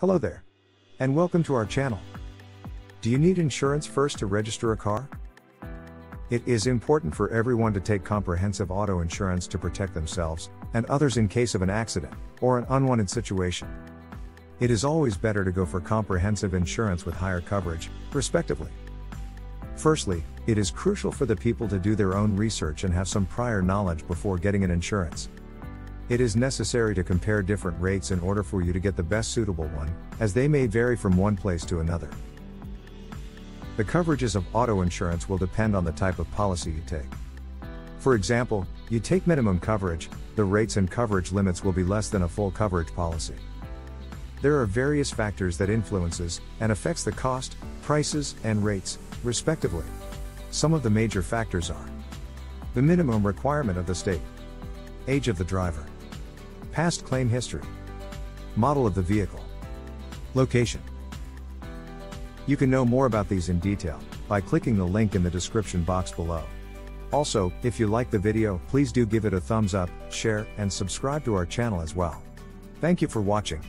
Hello there, and welcome to our channel. Do you need insurance first to register a car? It is important for everyone to take comprehensive auto insurance to protect themselves and others in case of an accident or an unwanted situation. It is always better to go for comprehensive insurance with higher coverage, respectively. Firstly, it is crucial for the people to do their own research and have some prior knowledge before getting an insurance. It is necessary to compare different rates in order for you to get the best suitable one, as they may vary from one place to another. The coverages of auto insurance will depend on the type of policy you take. For example, you take minimum coverage, the rates and coverage limits will be less than a full coverage policy. There are various factors that influences and affects the cost, prices, and rates, respectively. Some of the major factors are the minimum requirement of the state, age of the driver, past claim history, model of the vehicle, location. You can know more about these in detail by clicking the link in the description box below. Also, if you like the video, please do give it a thumbs up, share, and subscribe to our channel as well. Thank you for watching.